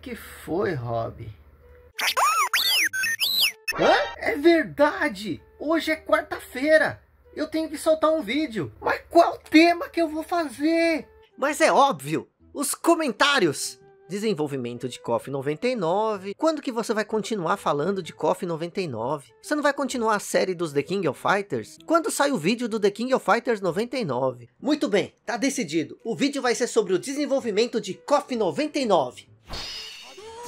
Que foi, Rob? Hã? É verdade! Hoje é quarta-feira! Eu tenho que soltar um vídeo! Mas qual tema que eu vou fazer? Mas é óbvio! Os comentários! Desenvolvimento de KOF 99. Quando que você vai continuar falando de KOF 99? Você não vai continuar a série dos The King of Fighters? Quando sai o vídeo do The King of Fighters 99? Muito bem, tá decidido. O vídeo vai ser sobre o desenvolvimento de KOF 99.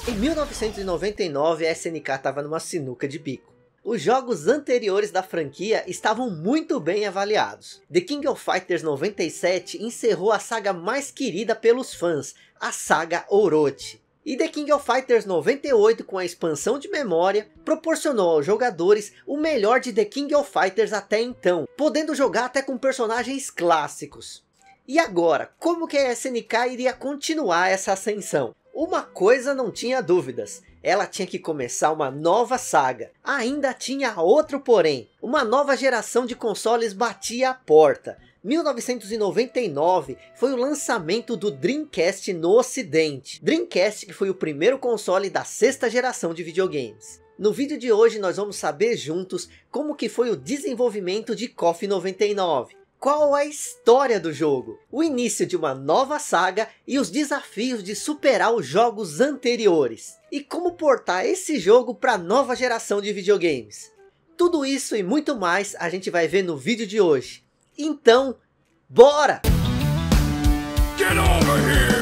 Em 1999, a SNK estava numa sinuca de bico. Os jogos anteriores da franquia estavam muito bem avaliados. The King of Fighters 97 encerrou a saga mais querida pelos fãs, a saga Orochi. E The King of Fighters 98, com a expansão de memória, proporcionou aos jogadores o melhor de The King of Fighters até então, podendo jogar até com personagens clássicos. E agora, como que a SNK iria continuar essa ascensão? Uma coisa não tinha dúvidas. Ela tinha que começar uma nova saga. Ainda tinha outro porém. Uma nova geração de consoles batia a porta. 1999 foi o lançamento do Dreamcast no ocidente. Dreamcast que foi o primeiro console da 6ª geração de videogames. No vídeo de hoje nós vamos saber juntos como que foi o desenvolvimento de KOF 99. Qual a história do jogo, o início de uma nova saga e os desafios de superar os jogos anteriores. E como portar esse jogo para a nova geração de videogames. Tudo isso e muito mais a gente vai ver no vídeo de hoje. Então, bora! Get over here!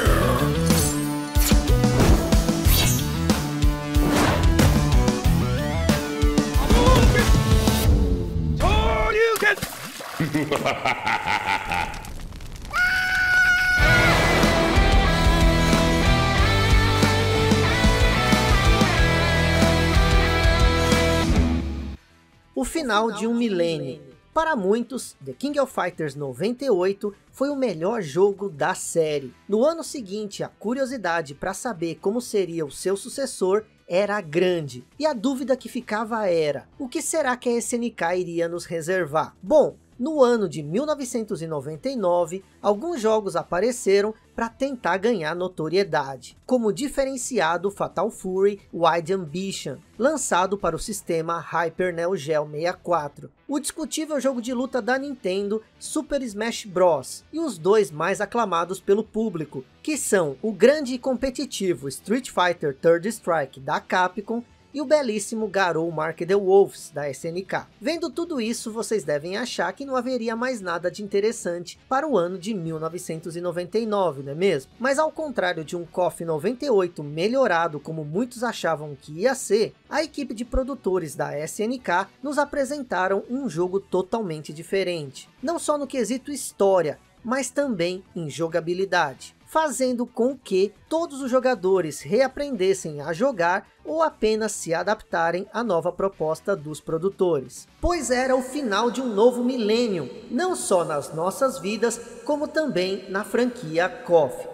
O final de um milênio. Para muitos, The King of Fighters 98 foi o melhor jogo da série. No ano seguinte, a curiosidade para saber como seria o seu sucessor era grande, e a dúvida que ficava era: o que será que a SNK iria nos reservar? Bom, no ano de 1999, alguns jogos apareceram para tentar ganhar notoriedade, como o diferenciado Fatal Fury Wild Ambition, lançado para o sistema Hyper Neo Geo 64, o discutível jogo de luta da Nintendo Super Smash Bros, e os dois mais aclamados pelo público, que são o grande e competitivo Street Fighter Third Strike da Capcom, e o belíssimo Garou Mark of the Wolves, da SNK. Vendo tudo isso, vocês devem achar que não haveria mais nada de interessante para o ano de 1999, não é mesmo? Mas ao contrário de um KOF 98 melhorado, como muitos achavam que ia ser, a equipe de produtores da SNK nos apresentaram um jogo totalmente diferente. Não só no quesito história, mas também em jogabilidade, fazendo com que todos os jogadores reaprendessem a jogar ou apenas se adaptarem à nova proposta dos produtores. Pois era o final de um novo milênio, não só nas nossas vidas, como também na franquia KOF.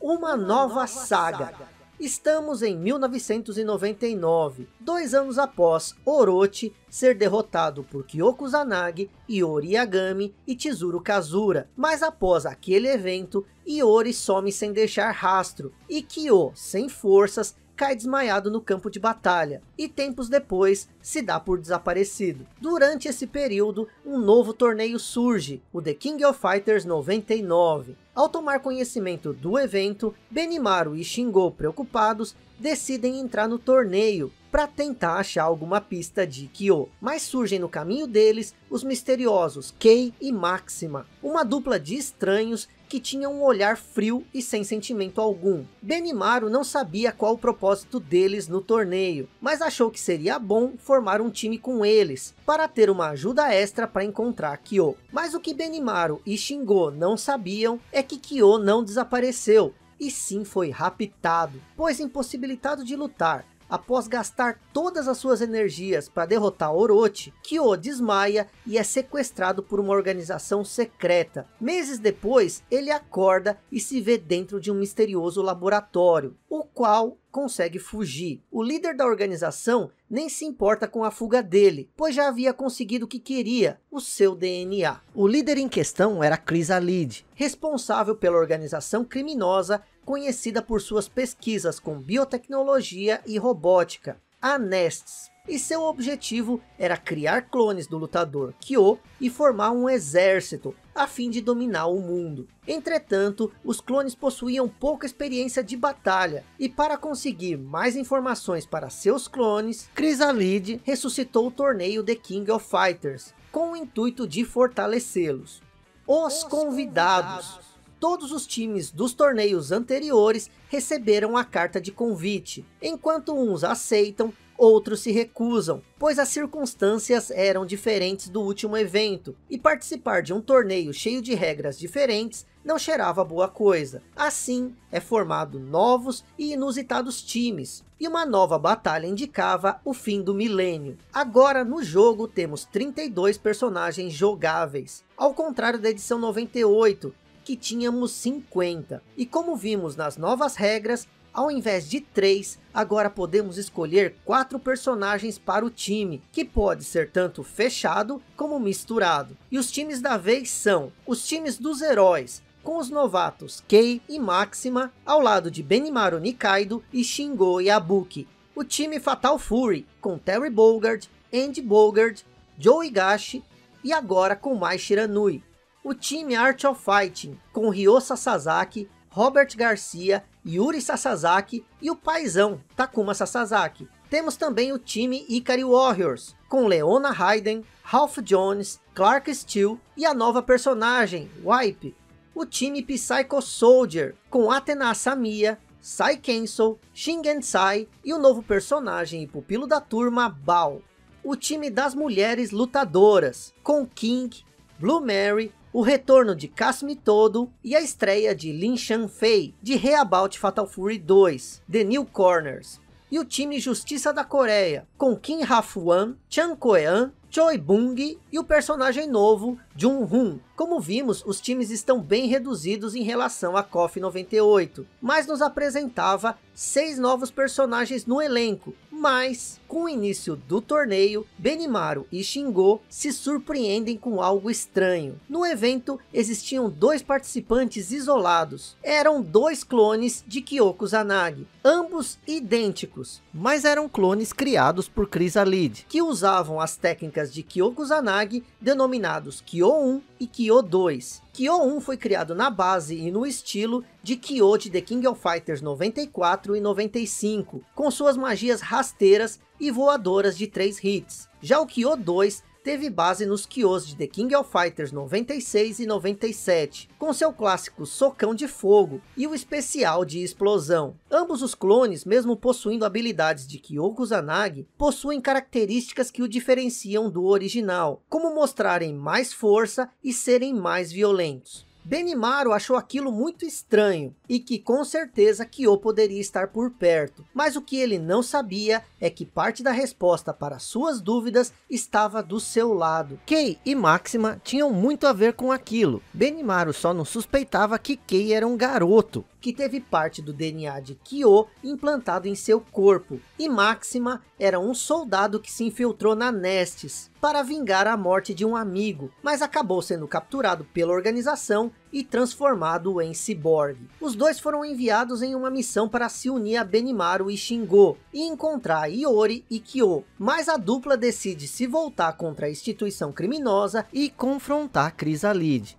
Uma nova saga. Estamos em 1999, 2 anos após Orochi ser derrotado por Kyo Kusanagi, Iori Yagami e Chizuru Kagura. Mas após aquele evento, Iori some sem deixar rastro, e Kyo, sem forças, cai desmaiado no campo de batalha, e tempos depois se dá por desaparecido. Durante esse período, um novo torneio surge, o The King of Fighters 99. Ao tomar conhecimento do evento, Benimaru e Shingo, preocupados, decidem entrar no torneio para tentar achar alguma pista de Kyo. Mas surgem no caminho deles os misteriosos K' e Maxima, uma dupla de estranhos que tinham um olhar frio e sem sentimento algum. Benimaru não sabia qual o propósito deles no torneio, mas achou que seria bom formar um time com eles, para ter uma ajuda extra para encontrar Kyo. Mas o que Benimaru e Shingo não sabiam é que Kyo não desapareceu, e sim foi raptado, pois impossibilitado de lutar, após gastar todas as suas energias para derrotar Orochi, Kyo desmaia e é sequestrado por uma organização secreta. Meses depois, ele acorda e se vê dentro de um misterioso laboratório, o qual consegue fugir. O líder da organização nem se importa com a fuga dele, pois já havia conseguido o que queria, o seu DNA. O líder em questão era Krizalid, responsável pela organização criminosa conhecida por suas pesquisas com biotecnologia e robótica, a Nests, e seu objetivo era criar clones do lutador Kyo e formar um exército, a fim de dominar o mundo. Entretanto, os clones possuíam pouca experiência de batalha, e para conseguir mais informações para seus clones, Krizalid ressuscitou o torneio The King of Fighters, com o intuito de fortalecê-los. Os convidados. Todos os times dos torneios anteriores receberam a carta de convite, enquanto uns aceitam, outros se recusam, pois as circunstâncias eram diferentes do último evento, e participar de um torneio cheio de regras diferentes não cheirava boa coisa. Assim, é formado novos e inusitados times, e uma nova batalha indicava o fim do milênio. Agora no jogo temos 32 personagens jogáveis, ao contrário da edição 98, que tínhamos 50, e como vimos nas novas regras, ao invés de 3, agora podemos escolher 4 personagens para o time, que pode ser tanto fechado como misturado. E os times da vez são os times dos heróis, com os novatos K' e Maxima, ao lado de Benimaru Nikaido e Shingo Yabuki. O time Fatal Fury, com Terry Bogard, Andy Bogard, Joe Higashi e agora com Mai Shiranui. O time Art of Fighting, com Ryo Sakazaki, Robert Garcia, Iori Yagami e o paizão Takuma Yagami. Temos também o time Ikari Warriors, com Leona Heidern, Ralph Jones, Clark Steele e a nova personagem, Wipe. O time Psycho Soldier, com Athena Asamiya, Sai Kensou, Shingensai e o novo personagem e pupilo da turma, Bao. O time das mulheres lutadoras, com King, Blue Mary, o retorno de Kasumi Todoh e a estreia de Lin Shanfei, de Reabout Fatal Fury 2, The New Corners. E o time Justiça da Coreia, com Kim Ha-Fuan, Chan Koean, Choi Bung e o personagem novo, Jun-Hoon. Como vimos, os times estão bem reduzidos em relação a KOF 98, mas nos apresentava 6 novos personagens no elenco. Mas, com o início do torneio, Benimaru e Shingo se surpreendem com algo estranho. No evento, existiam 2 participantes isolados. Eram 2 clones de Kyo Kusanagi, ambos idênticos, mas eram clones criados por Krizalid, que usavam as técnicas de Kyo Kusanagi, denominados Kyo 1 e Kyo 2. Kyo 1 foi criado na base e no estilo de Kyo de The King of Fighters 94 e 95, com suas magias rasteiras e voadoras de 3 hits. Já o Kyo 2 teve base nos Kyos de The King of Fighters 96 e 97, com seu clássico socão de fogo e o especial de explosão. Ambos os clones, mesmo possuindo habilidades de Kyo Kusanagi, possuem características que o diferenciam do original, como mostrarem mais força e serem mais violentos. Benimaru achou aquilo muito estranho, e que com certeza Kyo poderia estar por perto, mas o que ele não sabia é que parte da resposta para suas dúvidas estava do seu lado. K e Maxima tinham muito a ver com aquilo. Benimaru só não suspeitava que K era um garoto, que teve parte do DNA de Kyo implantado em seu corpo, e Maxima era um soldado que se infiltrou na Nestes para vingar a morte de um amigo, mas acabou sendo capturado pela organização e transformado em ciborgue. Os 2 foram enviados em uma missão para se unir a Benimaru e Shingo, e encontrar Iori e Kyo, mas a dupla decide se voltar contra a instituição criminosa e confrontar Krizalid.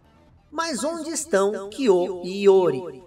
Mas onde estão Kyo e Iori?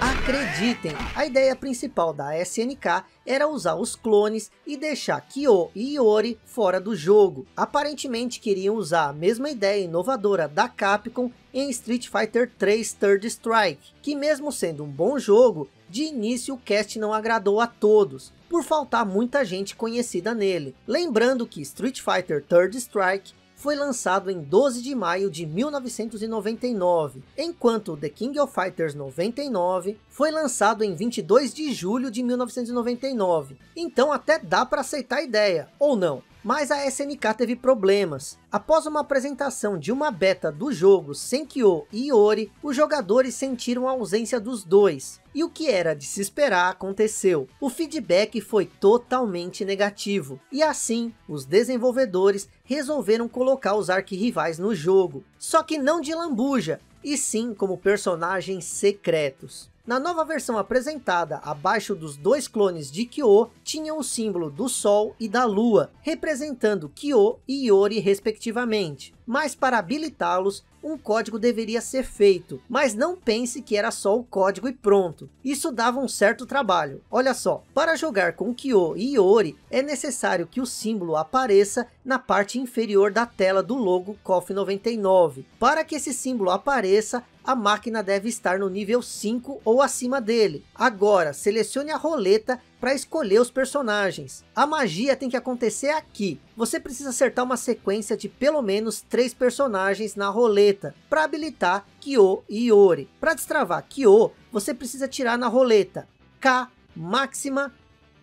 Acreditem, a ideia principal da SNK era usar os clones e deixar Kyo e Iori fora do jogo. Aparentemente queriam usar a mesma ideia inovadora da Capcom em Street Fighter III: Third Strike, que mesmo sendo um bom jogo, de início o cast não agradou a todos, por faltar muita gente conhecida nele. Lembrando que Street Fighter Third Strike foi lançado em 12 de maio de 1999, enquanto The King of Fighters 99 foi lançado em 22 de julho de 1999. Então até dá para aceitar a ideia, ou não. mas a SNK teve problemas. Após uma apresentação de uma beta do jogo sem Kyo e Iori, os jogadores sentiram a ausência dos dois. E o que era de se esperar aconteceu. O feedback foi totalmente negativo. E assim, os desenvolvedores resolveram colocar os arquirrivais no jogo. Só que não de lambuja, e sim como personagens secretos. Na nova versão apresentada, abaixo dos dois clones de Kyo, tinham o símbolo do Sol e da Lua, representando Kyo e Iori respectivamente. Mas para habilitá-los, um código deveria ser feito, mas não pense que era só o código e pronto. Isso dava um certo trabalho. Olha só, para jogar com Kyo e Iori, é necessário que o símbolo apareça na parte inferior da tela do logo KOF 99. Para que esse símbolo apareça, a máquina deve estar no nível 5 ou acima dele. Agora, selecione a roleta para escolher os personagens. A magia tem que acontecer aqui. Você precisa acertar uma sequência de pelo menos 3 personagens na roleta para habilitar Kyo e Iori. Para destravar Kyo, você precisa tirar na roleta K, Maxima,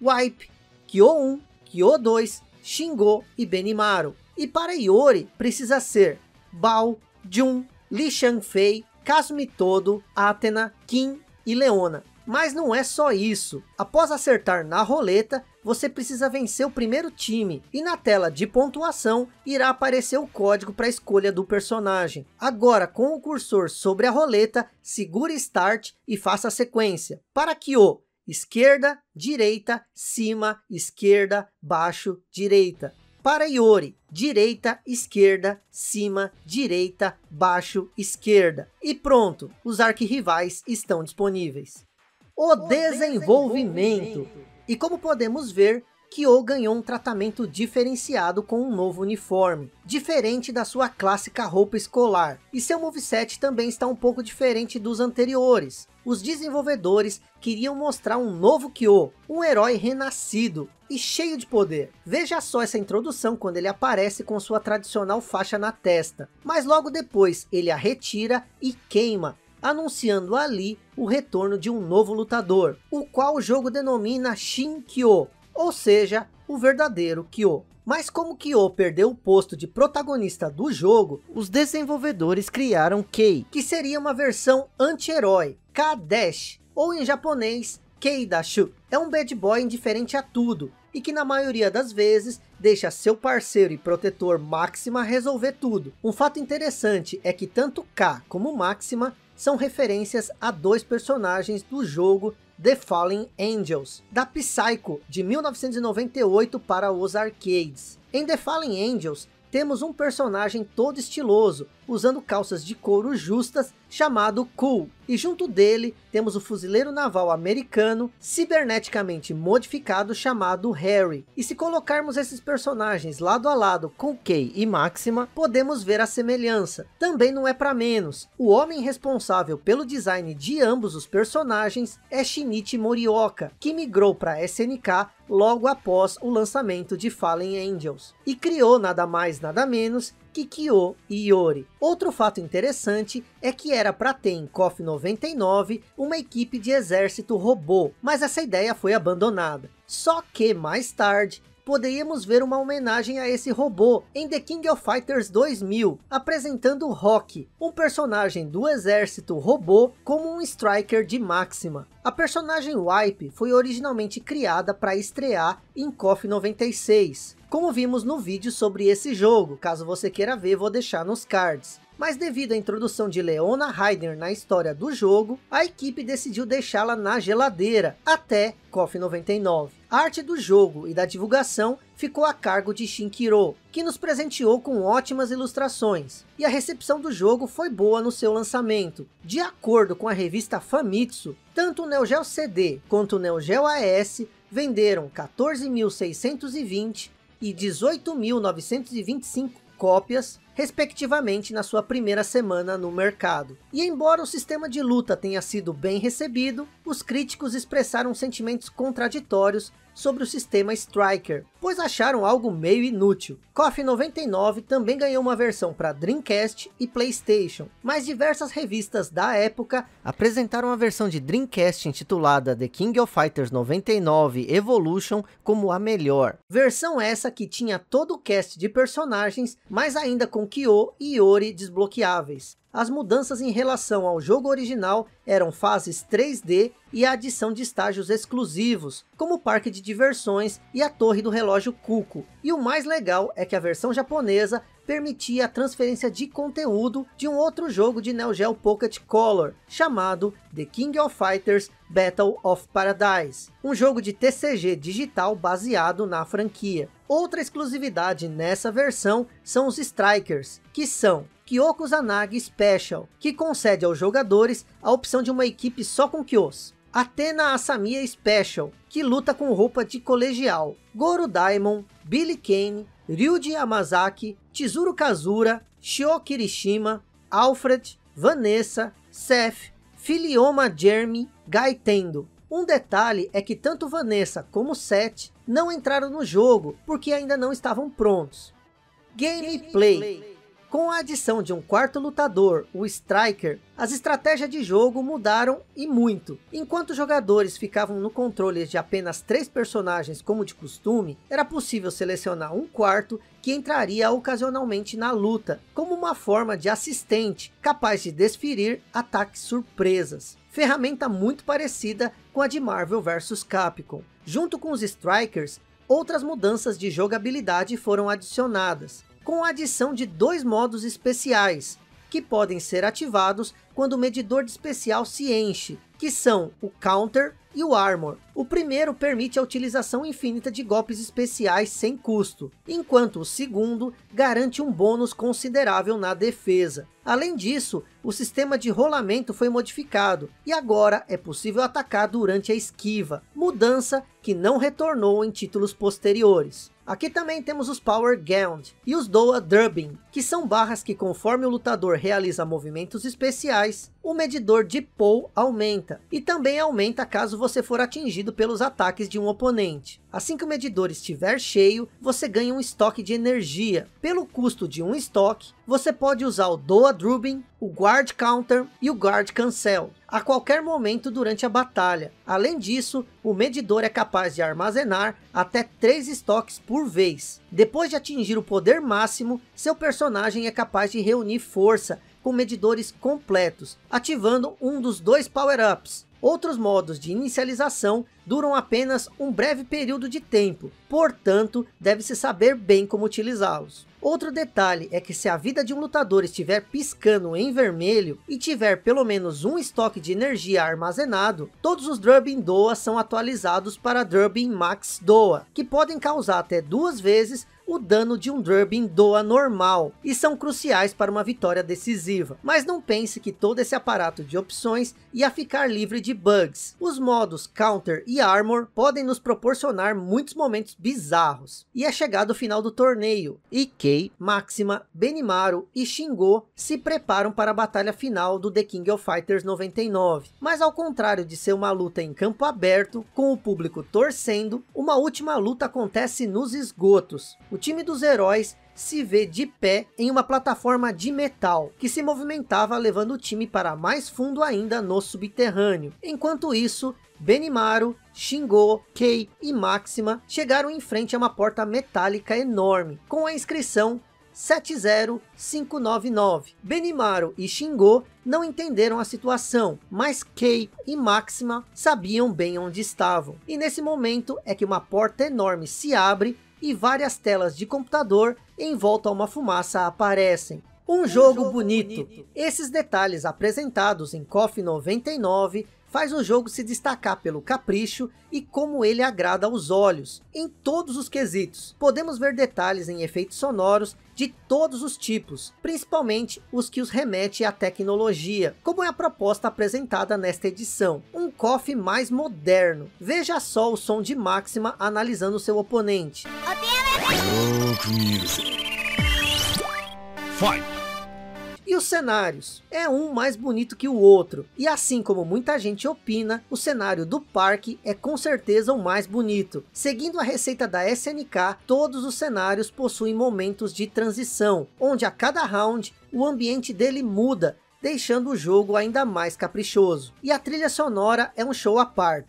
Wipe, Kyo 1, Kyo 2, Shingo e Benimaru. E para Iori, precisa ser Bao, Jun, Li Shanfei, Kasumi Todoh, Athena, King e Leona. Mas não é só isso. Após acertar na roleta, você precisa vencer o primeiro time, e na tela de pontuação irá aparecer o código para a escolha do personagem. Agora, com o cursor sobre a roleta, segure Start e faça a sequência. Para Kyo, esquerda, direita, cima, esquerda, baixo, direita. Para Iori, direita, esquerda, cima, direita, baixo, esquerda. E pronto, os arquirrivais estão disponíveis. O desenvolvimento. E como podemos ver, Kyo ganhou um tratamento diferenciado com um novo uniforme, diferente da sua clássica roupa escolar. E seu moveset também está um pouco diferente dos anteriores. Os desenvolvedores queriam mostrar um novo Kyo, um herói renascido e cheio de poder. Veja só essa introdução quando ele aparece com sua tradicional faixa na testa, mas logo depois ele a retira e queima, anunciando ali o retorno de um novo lutador, o qual o jogo denomina Shin Kyo, ou seja, o verdadeiro Kyo. Mas como Kyo perdeu o posto de protagonista do jogo, os desenvolvedores criaram K', que seria uma versão anti-herói, K', ou em japonês, Keidashu. É um bad boy indiferente a tudo, e que na maioria das vezes deixa seu parceiro e protetor Maxima resolver tudo. Um fato interessante é que tanto K como Maxima são referências a dois personagens do jogo The Fallen Angels, da Psycho, de 1998 para os arcades. Em The Fallen Angels, temos um personagem todo estiloso, usando calças de couro justas, chamado K', e junto dele temos o fuzileiro naval americano, ciberneticamente modificado, chamado Harry. E se colocarmos esses personagens lado a lado com K e Maxima, podemos ver a semelhança. Também não é para menos, o homem responsável pelo design de ambos os personagens é Shinichi Morioka, que migrou para SNK logo após o lançamento de Fallen Angels, e criou nada mais nada menos que Kyo e Iori. Outro fato interessante é que era para ter em KOF 99 uma equipe de exército robô, mas essa ideia foi abandonada. Só que mais tarde poderíamos ver uma homenagem a esse robô em The King of Fighters 2000, apresentando Rock, um personagem do exército robô, como um striker de Maxima. A personagem Wipe foi originalmente criada para estrear em KOF 96, como vimos no vídeo sobre esse jogo. Caso você queira ver, vou deixar nos cards. Mas devido à introdução de Leona Heidern na história do jogo, a equipe decidiu deixá-la na geladeira, até KOF 99. A arte do jogo e da divulgação ficou a cargo de Shinkiro, que nos presenteou com ótimas ilustrações. E a recepção do jogo foi boa no seu lançamento. De acordo com a revista Famitsu, tanto o Neo Geo CD quanto o Neo Geo AS venderam 14.620 e 18.925 cópias, respectivamente, na sua primeira semana no mercado. E embora o sistema de luta tenha sido bem recebido, os críticos expressaram sentimentos contraditórios sobre o sistema Striker, pois acharam algo meio inútil. KOF 99 também ganhou uma versão para Dreamcast e PlayStation, mas diversas revistas da época apresentaram a versão de Dreamcast intitulada The King of Fighters 99 Evolution como a melhor. Versão essa que tinha todo o cast de personagens, mas ainda com Kyo e Iori desbloqueáveis. As mudanças em relação ao jogo original eram fases 3D e a adição de estágios exclusivos, como o parque de diversões e a torre do relógio Cuco. E o mais legal é que a versão japonesa permitia a transferência de conteúdo de um outro jogo de Neo Geo Pocket Color, chamado The King of Fighters Battle of Paradise, um jogo de TCG digital baseado na franquia. Outra exclusividade nessa versão são os Strikers, que são Kyo Kusanagi Special, que concede aos jogadores a opção de uma equipe só com Kyos. Athena Asamiya Special, que luta com roupa de colegial. Goro Daimon, Billy Kane, Ryuji Yamazaki, Chizuru Kagura, Shio Kirishima, Alfred, Vanessa, Seth, Filioma Jeremy, Gaitendo. Um detalhe é que tanto Vanessa como Seth não entraram no jogo, porque ainda não estavam prontos. Gameplay. Com a adição de um quarto lutador, o Striker, as estratégias de jogo mudaram e muito. Enquanto os jogadores ficavam no controle de apenas 3 personagens como de costume, era possível selecionar um quarto que entraria ocasionalmente na luta, como uma forma de assistente, capaz de desferir ataques surpresas. Ferramenta muito parecida com a de Marvel vs Capcom. Junto com os Strikers, outras mudanças de jogabilidade foram adicionadas, com a adição de 2 modos especiais, que podem ser ativados quando o medidor de especial se enche, que são o Counter e o Armor. O primeiro permite a utilização infinita de golpes especiais sem custo, enquanto o segundo garante um bônus considerável na defesa. Além disso, o sistema de rolamento foi modificado, e agora é possível atacar durante a esquiva, mudança que não retornou em títulos posteriores. Aqui também temos os Power Ground e os Doa Drubbing, que são barras que conforme o lutador realiza movimentos especiais, o medidor de Pou aumenta, e também aumenta caso você for atingido pelos ataques de um oponente. Assim que o medidor estiver cheio, você ganha um estoque de energia. Pelo custo de um estoque, você pode usar o Doa Drubbing, o Guard Counter e o Guard Cancel a qualquer momento durante a batalha. Além disso, o medidor é capaz de armazenar até 3 estoques por vez. Depois de atingir o poder máximo, seu personagem é capaz de reunir força com medidores completos, ativando um dos 2 power-ups. Outros modos de inicialização duram apenas um breve período de tempo, portanto, deve-se saber bem como utilizá-los. Outro detalhe é que se a vida de um lutador estiver piscando em vermelho e tiver pelo menos um estoque de energia armazenado, todos os Drubbing Doa são atualizados para Drubbing Max Doa, que podem causar até 2 vezes o dano de um Drubbing Doa normal, e são cruciais para uma vitória decisiva. Mas não pense que todo esse aparato de opções ia ficar livre de bugs. Os modos Counter e Armor podem nos proporcionar muitos momentos bizarros. E é chegado o final do torneio, e K', Maxima, Benimaru e Shingo se preparam para a batalha final do The King of Fighters 99. Mas ao contrário de ser uma luta em campo aberto, com o público torcendo, uma última luta acontece nos esgotos. O time dos heróis se vê de pé em uma plataforma de metal, que se movimentava levando o time para mais fundo ainda no subterrâneo. Enquanto isso, Benimaru, Shingo, K' e Maxima chegaram em frente a uma porta metálica enorme, com a inscrição 70599. Benimaru e Shingo não entenderam a situação, mas K' e Maxima sabiam bem onde estavam. E nesse momento é que uma porta enorme se abre, e várias telas de computador em volta a uma fumaça aparecem. Um jogo bonito. Esses detalhes apresentados em KOF 99 faz o jogo se destacar pelo capricho e como ele agrada aos olhos, em todos os quesitos. Podemos ver detalhes em efeitos sonoros de todos os tipos, principalmente os que os remete à tecnologia, como é a proposta apresentada nesta edição. Um KOF mais moderno. Veja só o som de Maxima analisando seu oponente. Fight! E os cenários? É um mais bonito que o outro. E assim como muita gente opina, o cenário do parque é com certeza o mais bonito. Seguindo a receita da SNK, todos os cenários possuem momentos de transição, onde a cada round o ambiente dele muda, deixando o jogo ainda mais caprichoso. E a trilha sonora é um show à parte.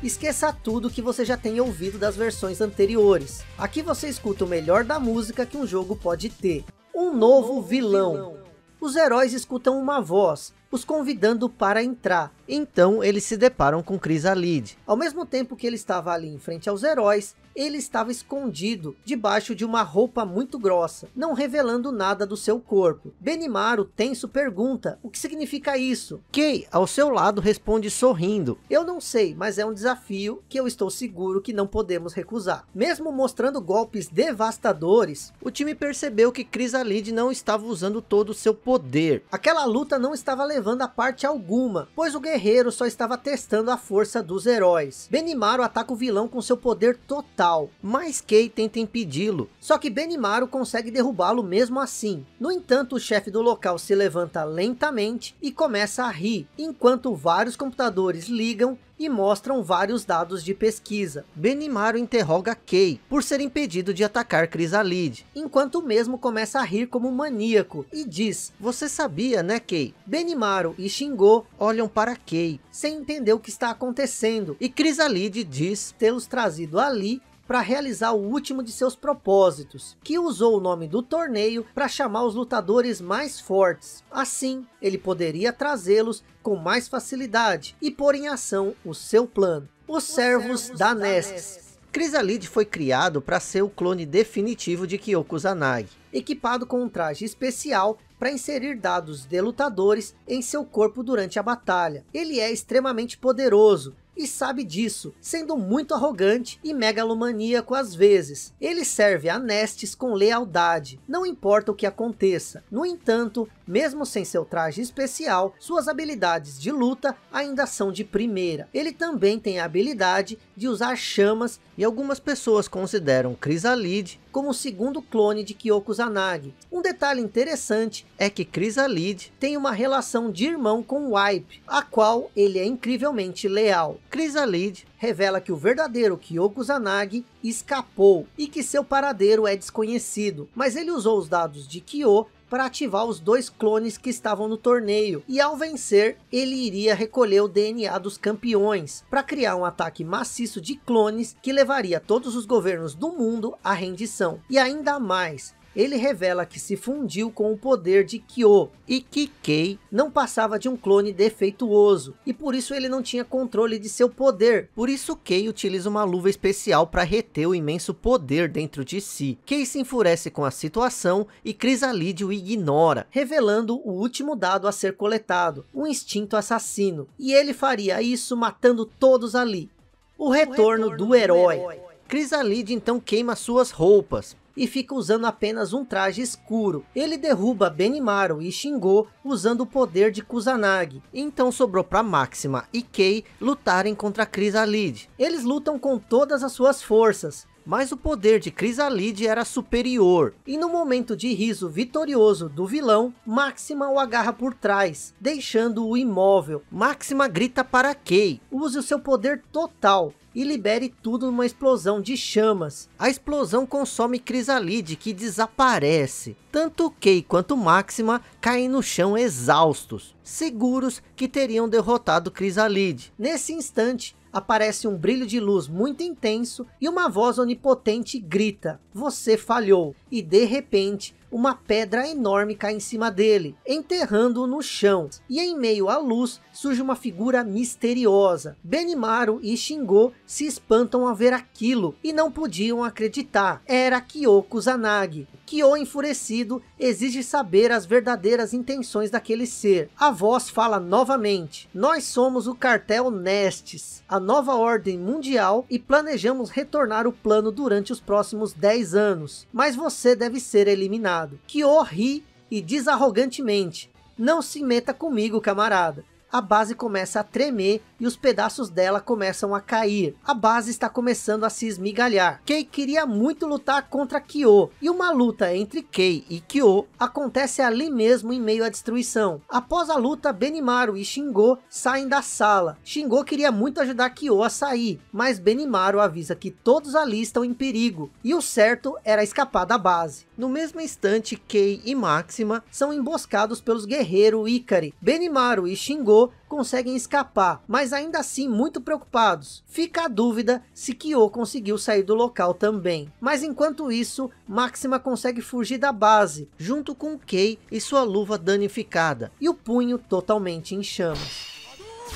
Esqueça tudo que você já tenha ouvido das versões anteriores. Aqui você escuta o melhor da música que um jogo pode ter. Um novo vilão. Os heróis escutam uma voz, os convidando para entrar. Então eles se deparam com Krizalid. Ao mesmo tempo que ele estava ali em frente aos heróis, ele estava escondido debaixo de uma roupa muito grossa, não revelando nada do seu corpo. Benimaru, tenso, pergunta: o que significa isso? K', ao seu lado, responde sorrindo: eu não sei, mas é um desafio que eu estou seguro que não podemos recusar. Mesmo mostrando golpes devastadores, o time percebeu que Krizalid não estava usando todo o seu poder. Aquela luta não estava levando a parte alguma, pois o guerreiro só estava testando a força dos heróis. Benimaru ataca o vilão com seu poder total, mas K' tenta impedi-lo, só que Benimaru consegue derrubá-lo mesmo assim. No entanto, o chefe do local se levanta lentamente e começa a rir, enquanto vários computadores ligam e mostram vários dados de pesquisa. Benimaru interroga K' por ser impedido de atacar Krizalid, enquanto o mesmo começa a rir como um maníaco e diz: você sabia, né, K'? Benimaru e Shingo olham para K' sem entender o que está acontecendo, e Krizalid diz tê-los trazido ali para realizar o último de seus propósitos, que usou o nome do torneio para chamar os lutadores mais fortes. Assim, ele poderia trazê-los com mais facilidade e pôr em ação o seu plano. Os servos da Nests. Krizalid foi criado para ser o clone definitivo de Kyo Kusanagi, equipado com um traje especial para inserir dados de lutadores em seu corpo durante a batalha. Ele é extremamente poderoso e sabe disso, sendo muito arrogante e megalomaníaco às vezes. Ele serve a Nestes com lealdade, não importa o que aconteça. No entanto, mesmo sem seu traje especial, suas habilidades de luta ainda são de primeira. Ele também tem a habilidade de usar chamas, e algumas pessoas consideram Krizalid como o segundo clone de Kyo Kusanagi. Um detalhe interessante é que Krizalid tem uma relação de irmão com Wipe, a qual ele é incrivelmente leal. Krizalid revela que o verdadeiro Kyo Kusanagi escapou e que seu paradeiro é desconhecido, mas ele usou os dados de Kyo para ativar os dois clones que estavam no torneio, e ao vencer ele iria recolher o DNA dos campeões para criar um ataque maciço de clones que levaria todos os governos do mundo à rendição. E ainda mais, ele revela que se fundiu com o poder de Kyo, e que K' não passava de um clone defeituoso, e por isso ele não tinha controle de seu poder. Por isso K' utiliza uma luva especial para reter o imenso poder dentro de si. K' se enfurece com a situação e Krizalid o ignora, revelando o último dado a ser coletado, um instinto assassino, e ele faria isso matando todos ali. O retorno do herói. Krizalid então queima suas roupas e fica usando apenas um traje escuro. Ele derruba Benimaru e Shingo usando o poder de Kusanagi. Então sobrou para Maxima e K' lutarem contra Krizalid. Eles lutam com todas as suas forças, mas o poder de Krizalid era superior. E no momento de riso vitorioso do vilão, Maxima o agarra por trás, deixando-o imóvel. Maxima grita para K': use o seu poder total, e libere tudo numa explosão de chamas. A explosão consome Krizalid, que desaparece. Tanto K' quanto Maxima caem no chão exaustos, seguros que teriam derrotado Krizalid. Nesse instante, aparece um brilho de luz muito intenso e uma voz onipotente grita: você falhou. E de repente, uma pedra enorme cai em cima dele, enterrando-o no chão. E em meio à luz, surge uma figura misteriosa. Benimaru e Shingo se espantam ao ver aquilo, e não podiam acreditar. Era Kyo Kusanagi. Kyo, enfurecido, exige saber as verdadeiras intenções daquele ser. A voz fala novamente: nós somos o cartel Nests, a nova ordem mundial, e planejamos retornar o plano durante os próximos 10 anos. Mas você deve ser eliminado. Kyo ri e diz arrogantemente: não se meta comigo, camarada. A base começa a tremer e os pedaços dela começam a cair. A base está começando a se esmigalhar. K' queria muito lutar contra Kyo, e uma luta entre K' e Kyo acontece ali mesmo em meio à destruição. Após a luta, Benimaru e Shingo saem da sala. Shingo queria muito ajudar Kyo a sair, mas Benimaru avisa que todos ali estão em perigo, e o certo era escapar da base. No mesmo instante, K' e Maxima são emboscados pelos guerreiros Ikari. Benimaru e Shingo conseguem escapar, mas ainda assim muito preocupados. Fica a dúvida se Kyo conseguiu sair do local também. Mas enquanto isso, Maxima consegue fugir da base, junto com K' e sua luva danificada, e o punho totalmente em chamas.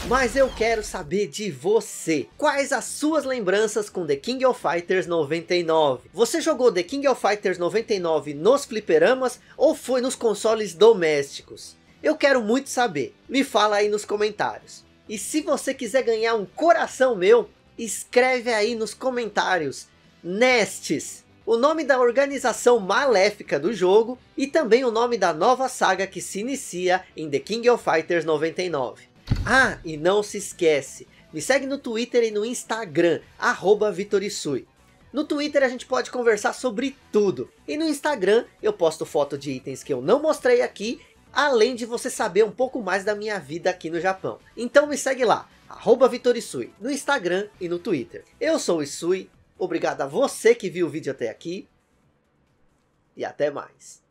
Mas eu quero saber de você, quais as suas lembranças com The King of Fighters 99? Você jogou The King of Fighters 99 nos fliperamas ou foi nos consoles domésticos? Eu quero muito saber, me fala aí nos comentários. E se você quiser ganhar um coração meu, escreve aí nos comentários Nests, o nome da organização maléfica do jogo, e também o nome da nova saga que se inicia em The King of Fighters 99. Ah, e não se esquece, me segue no Twitter e no Instagram, @Vitorisui. No Twitter a gente pode conversar sobre tudo, e no Instagram eu posto foto de itens que eu não mostrei aqui, além de você saber um pouco mais da minha vida aqui no Japão. Então me segue lá, @Vitorisui, no Instagram e no Twitter. Eu sou o Isui, obrigado a você que viu o vídeo até aqui, e até mais.